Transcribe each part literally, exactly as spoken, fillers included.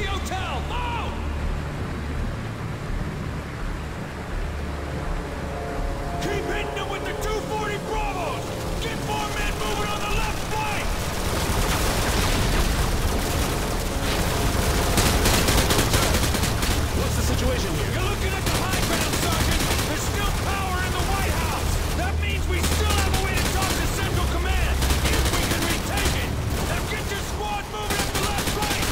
the hotel! Move! Keep hitting them with the two forty Bravos! Get more men moving on the left flank! What's the situation here? You're looking at the high ground, Sergeant! There's still power in the White House! That means we still have a way to talk to Central Command! If we can retake it! Now get your squad moving up the left flank!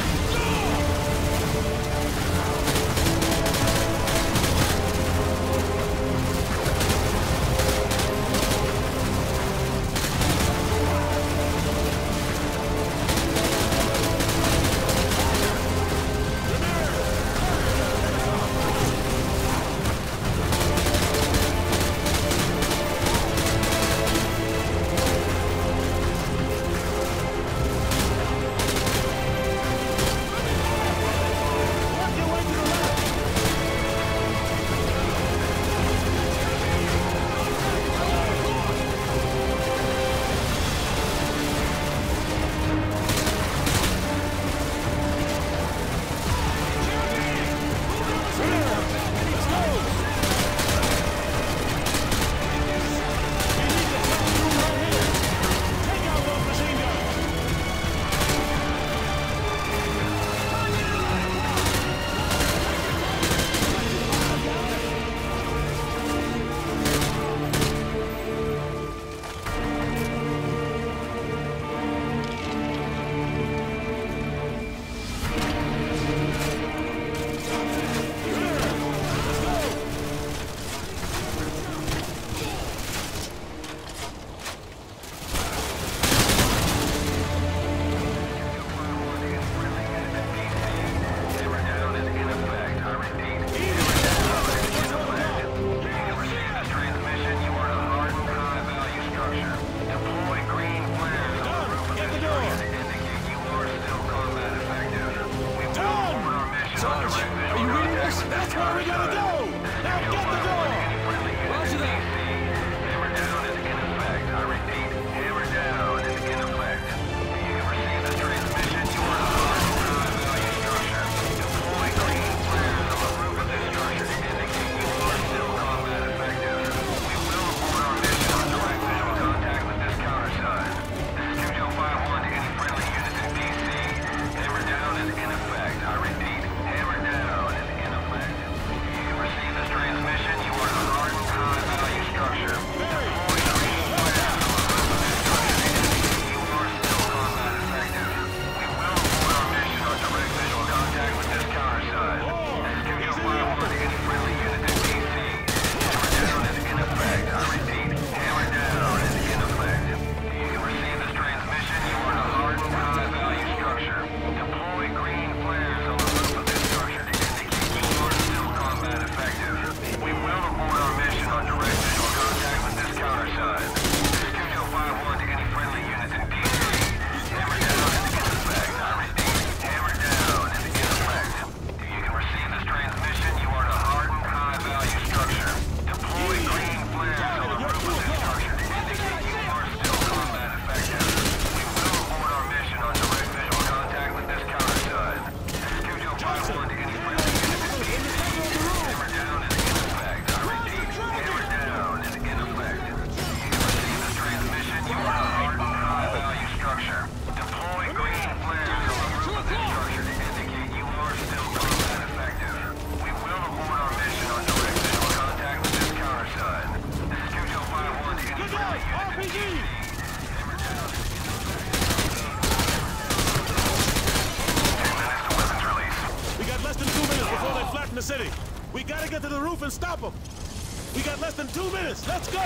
Let's go!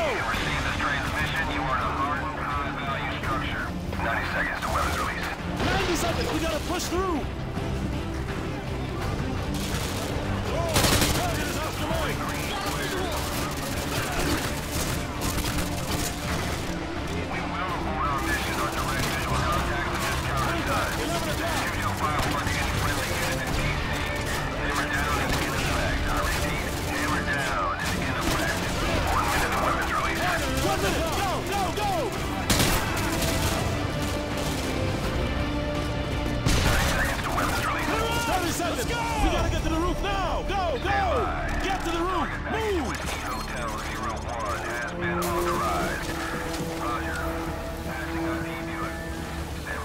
roof now! Go, go! Get to the roof! Move! Hotel zero one has been authorized. Roger. Passing on the Buick. Stand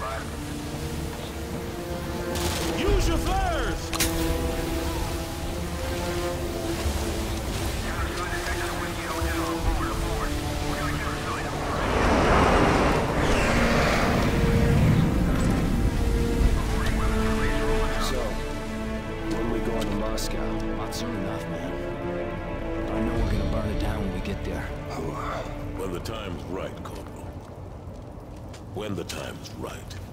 by. Use your flares! Countersuit detected at Whiskey Hotel. Over to board. We're going to countersuit at board. Moscow. Not soon enough, man. I know we're gonna burn it down when we get there. When the time's right, Corporal. When the time's right.